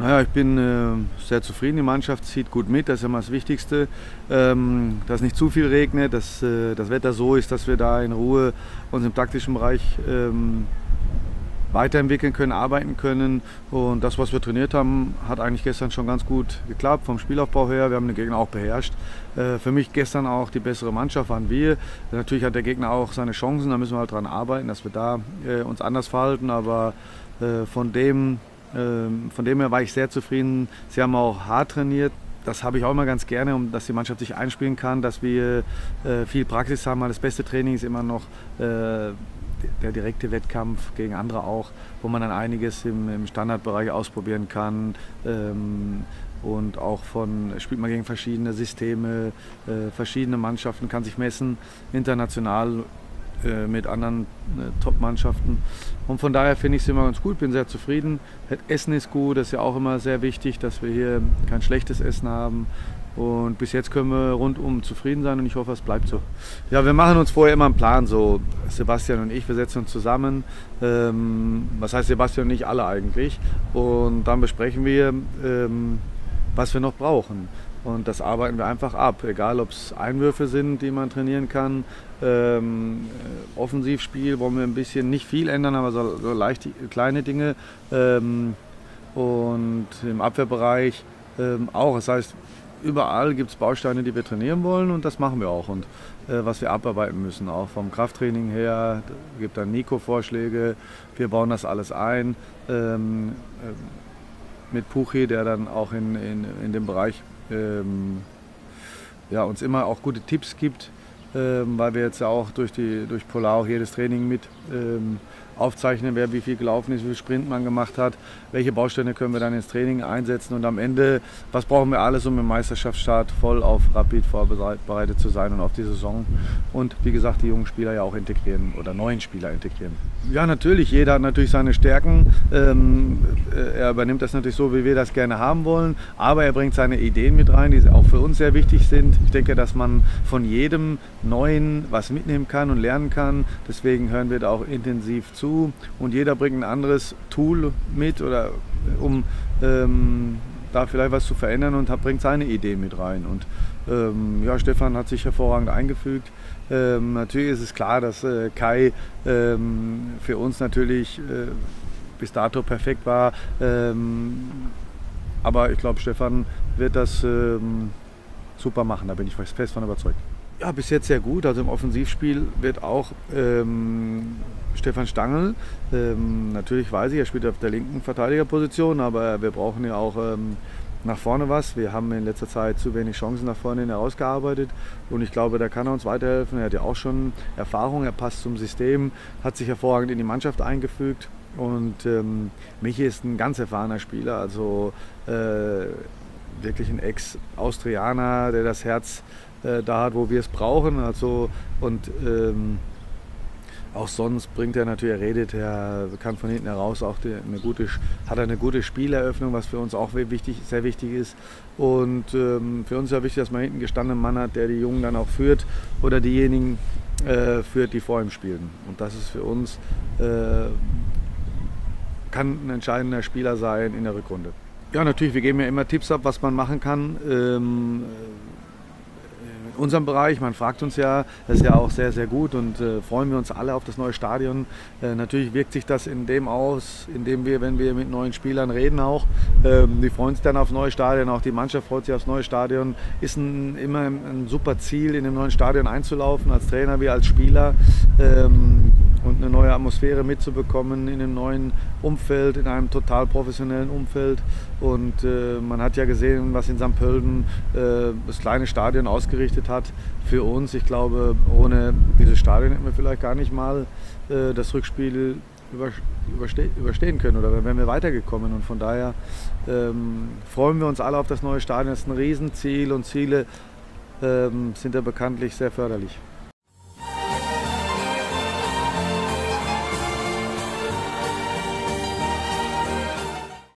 Naja, ich bin sehr zufrieden. Die Mannschaft zieht gut mit, das ist immer das Wichtigste. Dass nicht zu viel regnet, dass das Wetter so ist, dass wir da in Ruhe uns im taktischen Bereich weiterentwickeln können, arbeiten können. Und das, was wir trainiert haben, hat eigentlich gestern schon ganz gut geklappt, vom Spielaufbau her. Wir haben den Gegner auch beherrscht. Für mich gestern auch die bessere Mannschaft waren wir. Natürlich hat der Gegner auch seine Chancen, da müssen wir halt dran arbeiten, dass wir da uns anders verhalten. Aber von dem her war ich sehr zufrieden. Sie haben auch hart trainiert. Das habe ich auch immer ganz gerne, dass die Mannschaft sich einspielen kann, dass wir viel Praxis haben. Das beste Training ist immer noch der direkte Wettkampf gegen andere auch, wo man dann einiges im Standardbereich ausprobieren kann. Und auch spielt man gegen verschiedene Systeme, verschiedene Mannschaften, kann sich messen, international mit anderen Top-Mannschaften. Und von daher finde ich es immer ganz gut, bin sehr zufrieden. Essen ist gut, das ist ja auch immer sehr wichtig, dass wir hier kein schlechtes Essen haben. Und bis jetzt können wir rundum zufrieden sein und ich hoffe, es bleibt so. Ja, wir machen uns vorher immer einen Plan, so Sebastian und ich, wir setzen uns zusammen. Was heißt Sebastian und ich? Alle eigentlich. Und dann besprechen wir, was wir noch brauchen. Und das arbeiten wir einfach ab, egal ob es Einwürfe sind, die man trainieren kann. Offensivspiel wollen wir ein bisschen nicht viel ändern, aber so leichte kleine Dinge. Und im Abwehrbereich auch. Das heißt, überall gibt es Bausteine, die wir trainieren wollen und das machen wir auch. Und was wir abarbeiten müssen, auch vom Krafttraining her, gibt dann Nico Vorschläge, wir bauen das alles ein. Mit Puchi, der dann auch in dem Bereich ja, uns immer auch gute Tipps gibt, weil wir jetzt ja auch durch Polar auch jedes Training mit aufzeichnen, wer wie viel gelaufen ist, wie viel Sprint man gemacht hat, welche Bausteine können wir dann ins Training einsetzen und am Ende, was brauchen wir alles, um im Meisterschaftsstart voll auf Rapid vorbereitet zu sein und auf die Saison und wie gesagt, die jungen Spieler ja auch integrieren oder neuen Spieler integrieren. Ja, natürlich, jeder hat natürlich seine Stärken, er übernimmt das natürlich so, wie wir das gerne haben wollen, aber er bringt seine Ideen mit rein, die auch für uns sehr wichtig sind. Ich denke, dass man von jedem Neuen was mitnehmen kann und lernen kann, deswegen hören wir da auch intensiv zu. Und jeder bringt ein anderes Tool mit, oder um da vielleicht was zu verändern und bringt seine Idee mit rein. Und ja, Stefan hat sich hervorragend eingefügt. Natürlich ist es klar, dass Kai für uns natürlich bis dato perfekt war. Aber ich glaube, Stefan wird das super machen, da bin ich fest von überzeugt. Ja, bis jetzt sehr gut. Also im Offensivspiel wird auch Stefan Stangl, natürlich weiß ich, er spielt auf der linken Verteidigerposition, aber wir brauchen ja auch nach vorne was. Wir haben in letzter Zeit zu wenig Chancen nach vorne herausgearbeitet und ich glaube, da kann er uns weiterhelfen. Er hat ja auch schon Erfahrung, er passt zum System, hat sich hervorragend in die Mannschaft eingefügt und Michi ist ein ganz erfahrener Spieler, also wirklich ein Ex-Austrianer, der das Herz da hat, wo wir es brauchen. Also, und auch sonst bringt er natürlich, er redet, er kann von hinten heraus auch eine gute Spieleröffnung, was für uns auch sehr wichtig ist. Und für uns ist ja wichtig, dass man hinten einen gestandenen Mann hat, der die Jungen dann auch führt oder diejenigen führt, die vor ihm spielen. Und das ist für uns, kann ein entscheidender Spieler sein in der Rückrunde. Ja, natürlich, wir geben ja immer Tipps ab, was man machen kann. In unserem Bereich, man fragt uns ja, das ist ja auch sehr, sehr gut und freuen wir uns alle auf das neue Stadion. Natürlich wirkt sich das in dem aus, indem wir, wenn wir mit neuen Spielern reden auch, die freuen sich dann aufs neue Stadion, auch die Mannschaft freut sich aufs neue Stadion. Ist immer ein super Ziel, in dem neuen Stadion einzulaufen, als Trainer wie als Spieler. Und eine neue Atmosphäre mitzubekommen in einem neuen Umfeld, in einem total professionellen Umfeld. Und man hat ja gesehen, was in St. Pölten das kleine Stadion ausgerichtet hat für uns. Ich glaube, ohne dieses Stadion hätten wir vielleicht gar nicht mal das Rückspiel überstehen können oder wären wir weitergekommen. Und von daher freuen wir uns alle auf das neue Stadion. Das ist ein Riesenziel und Ziele sind ja bekanntlich sehr förderlich.